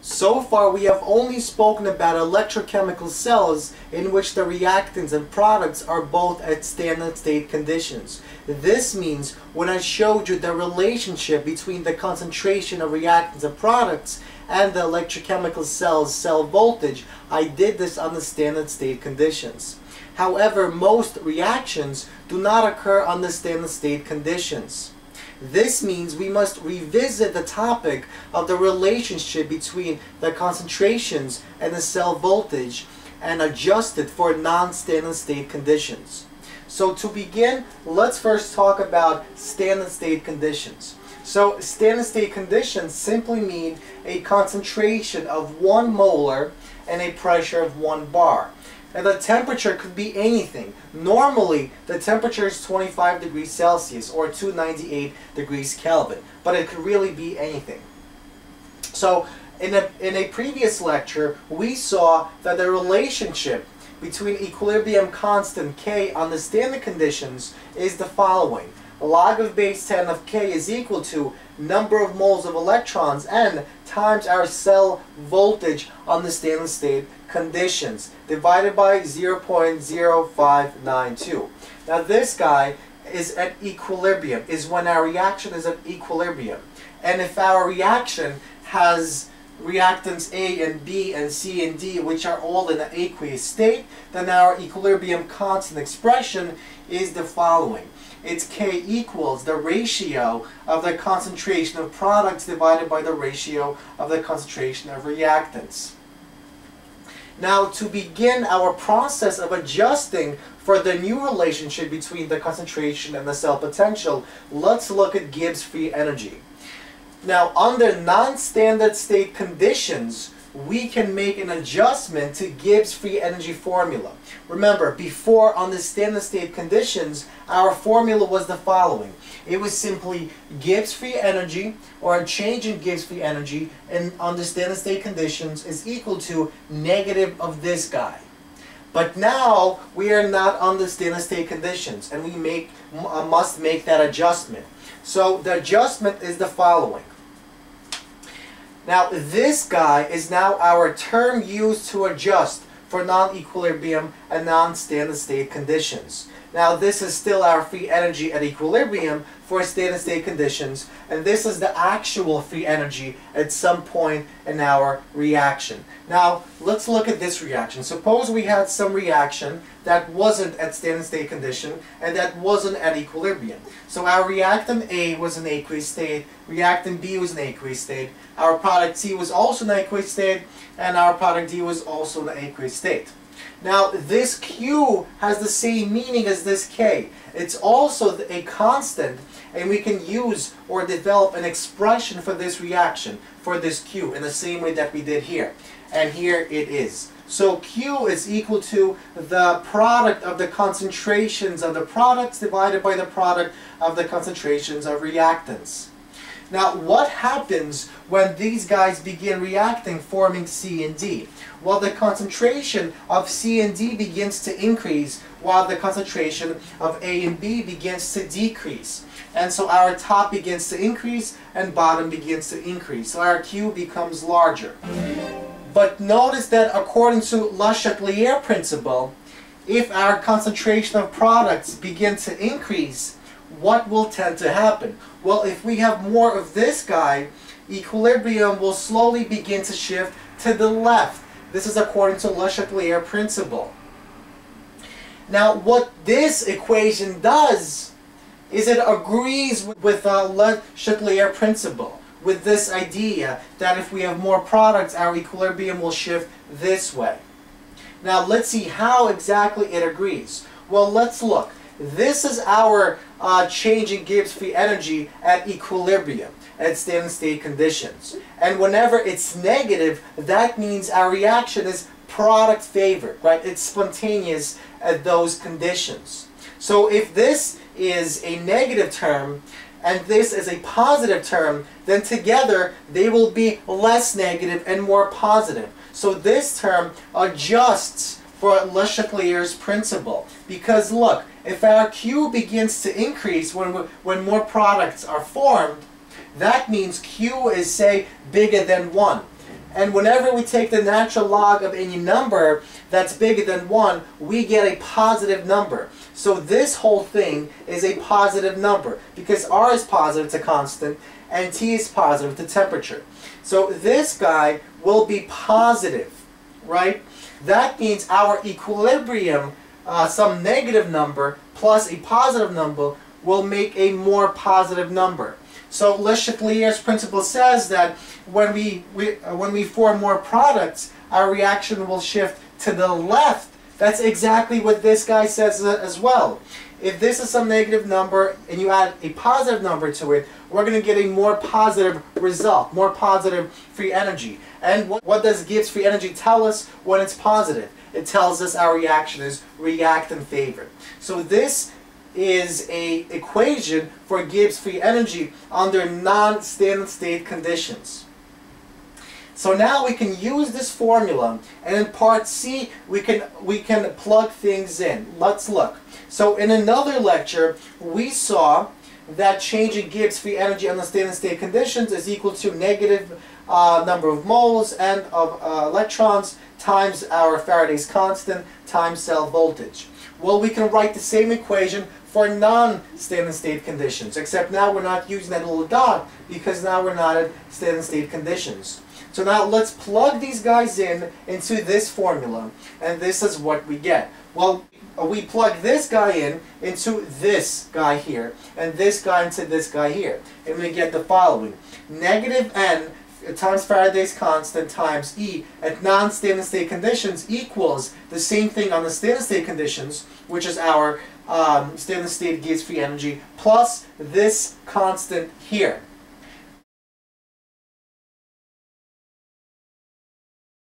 So far we have only spoken about electrochemical cells in which the reactants and products are both at standard state conditions. This means when I showed you the relationship between the concentration of reactants and products and the electrochemical cell's cell voltage, I did this under standard state conditions. However, most reactions do not occur under standard state conditions. This means we must revisit the topic of the relationship between the concentrations and the cell voltage and adjust it for non-standard state conditions. So to begin, let's first talk about standard state conditions. So standard state conditions simply mean a concentration of 1 molar and a pressure of 1 bar. And the temperature could be anything. Normally, the temperature is 25 degrees Celsius or 298 degrees Kelvin, but it could really be anything. So, in a previous lecture, we saw that the relationship between equilibrium constant K under standard conditions is the following. Log of base 10 of K is equal to number of moles of electrons n times our cell voltage under standard state conditions divided by 0.0592. Now this guy is at equilibrium, is when our reaction is at equilibrium. And if our reaction has reactants A and B and C and D, which are all in an aqueous state, then our equilibrium constant expression is the following. It's K equals the ratio of the concentration of products divided by the ratio of the concentration of reactants. Now, to begin our process of adjusting for the new relationship between the concentration and the cell potential, let's look at Gibbs free energy. Now, under non-standard state conditions, we can make an adjustment to Gibbs free energy formula. Remember, before on the standard state conditions, our formula was the following. It was simply Gibbs free energy, or a change in Gibbs free energy, and on the standard state conditions is equal to negative of this guy. But now, we are not on the standard state conditions, and we must make that adjustment. So, the adjustment is the following. Now, this guy is now our term used to adjust for non-equilibrium and non-standard state conditions. Now, this is still our free energy at equilibrium for standard state conditions, and this is the actual free energy at some point in our reaction. Now, let's look at this reaction. Suppose we had some reaction that wasn't at standard state condition and that wasn't at equilibrium. So our reactant A was in aqueous state, reactant B was in aqueous state, our product C was also in aqueous state, and our product D was also in aqueous state. Now, this Q has the same meaning as this K. It's also a constant, and we can use or develop an expression for this reaction, for this Q, in the same way that we did here. And here it is. So Q is equal to the product of the concentrations of the products divided by the product of the concentrations of reactants. Now, what happens when these guys begin reacting, forming C and D? Well, the concentration of C and D begins to increase, while the concentration of A and B begins to decrease. And so our top begins to increase, and bottom begins to increase. So our Q becomes larger. But notice that according to Le Chatelier principle, if our concentration of products begin to increase, what will tend to happen? Well, if we have more of this guy, equilibrium will slowly begin to shift to the left. This is according to Le Chatelier principle. Now, what this equation does is it agrees with Le Chatelier principle, with this idea that if we have more products, our equilibrium will shift this way. Now, let's see how exactly it agrees. Well, let's look. This is our change in Gibbs free energy at equilibrium, at standard state conditions. And whenever it's negative, that means our reaction is product favored, right? It's spontaneous at those conditions. So if this is a negative term and this is a positive term, then together they will be less negative and more positive. So this term adjusts for Le Chatelier's principle. Because look, if our Q begins to increase when more products are formed, that means Q is, say, bigger than 1. And whenever we take the natural log of any number that's bigger than 1, we get a positive number. So this whole thing is a positive number because R is positive, it's a constant, and T is positive, the temperature. So this guy will be positive, right? That means our equilibrium, some negative number plus a positive number, will make a more positive number. So Le Chatelier's principle says that when we form more products, our reaction will shift to the left. That's exactly what this guy says as well. If this is some negative number and you add a positive number to it, we're going to get a more positive result, more positive free energy. And what does Gibbs free energy tell us when it's positive? It tells us our reaction is react in favor. So this is a equation for Gibbs free energy under non-standard state conditions. So now we can use this formula, and in part C we can plug things in. Let's look. So in another lecture we saw that change in Gibbs free energy under standard state conditions is equal to negative number of moles and of electrons times our Faraday's constant times cell voltage. Well, we can write the same equation for non-standard state conditions, except now we're not using that little dot because now we're not at standard state conditions. So now let's plug these guys in into this formula, and this is what we get. Well, we plug this guy in into this guy here, and this guy into this guy here, and we get the following. Negative n times Faraday's constant times E at non-standard state conditions equals the same thing on the standard state conditions, which is our standard state Gibbs free energy, plus this constant here.